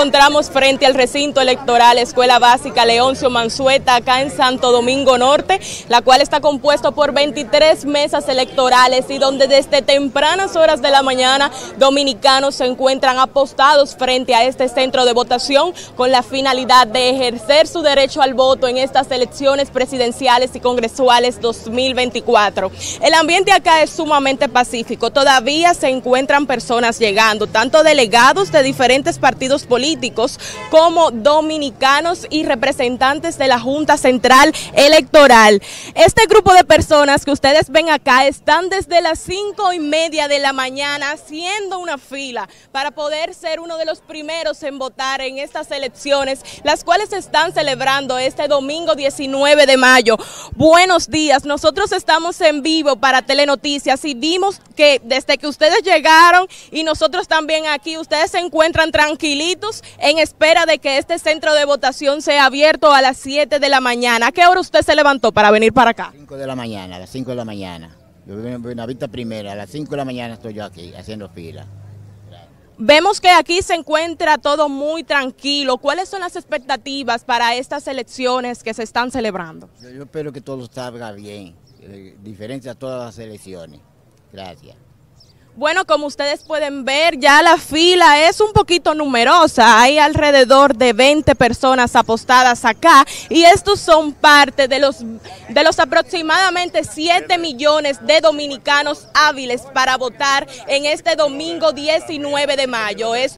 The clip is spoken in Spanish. encontramos frente al recinto electoral Escuela Básica Leoncio Manzueta, acá en Santo Domingo Norte, la cual está compuesto por 23 mesas electorales y donde desde tempranas horas de la mañana dominicanos se encuentran apostados frente a este centro de votación con la finalidad de ejercer su derecho al voto en estas elecciones presidenciales y congresuales 2024. El ambiente acá es sumamente pacífico, todavía se encuentran personas llegando, tanto delegados de diferentes partidos políticos como dominicanos y representantes de la Junta Central Electoral. Este grupo de personas que ustedes ven acá están desde las 5:30 de la mañana haciendo una fila para poder ser uno de los primeros en votar en estas elecciones, las cuales se están celebrando este domingo 19 de mayo. Buenos días, nosotros estamos en vivo para Telenoticias y vimos que desde que ustedes llegaron y nosotros también aquí, ustedes se encuentran tranquilitos en espera de que este centro de votación sea abierto a las 7 de la mañana. ¿A qué hora usted se levantó para venir para acá? 5 de la mañana, a las 5 de la mañana. Yo vivo en Buenavista Primera, a las 5 de la mañana estoy yo aquí haciendo fila. Vemos que aquí se encuentra todo muy tranquilo. ¿Cuáles son las expectativas para estas elecciones que se están celebrando? Yo espero que todo salga bien, diferencia a todas las elecciones. Gracias. Bueno, como ustedes pueden ver, ya la fila es un poquito numerosa, hay alrededor de 20 personas apostadas acá y estos son parte de los aproximadamente 7 millones de dominicanos hábiles para votar en este domingo 19 de mayo.